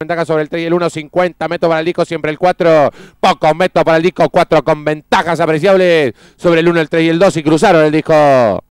Ventaja sobre el 3 y el 1.50, meto para el disco siempre el 4, pocos meto para el disco 4 con ventajas apreciables sobre el 1, el 3 y el 2 y cruzaron el disco.